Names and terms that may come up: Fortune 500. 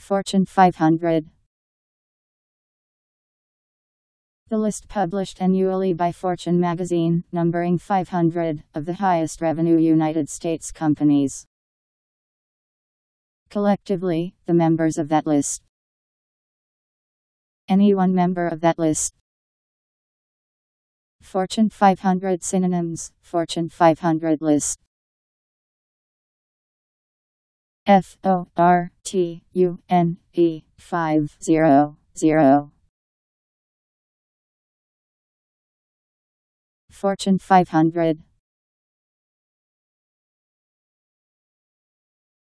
Fortune 500. The list published annually by Fortune magazine, numbering 500 of the highest revenue United States companies. Collectively, the members of that list. Any one member of that list. Fortune 500 synonyms, Fortune 500 list. F-O-R-T-U-N-E 500. Fortune 500.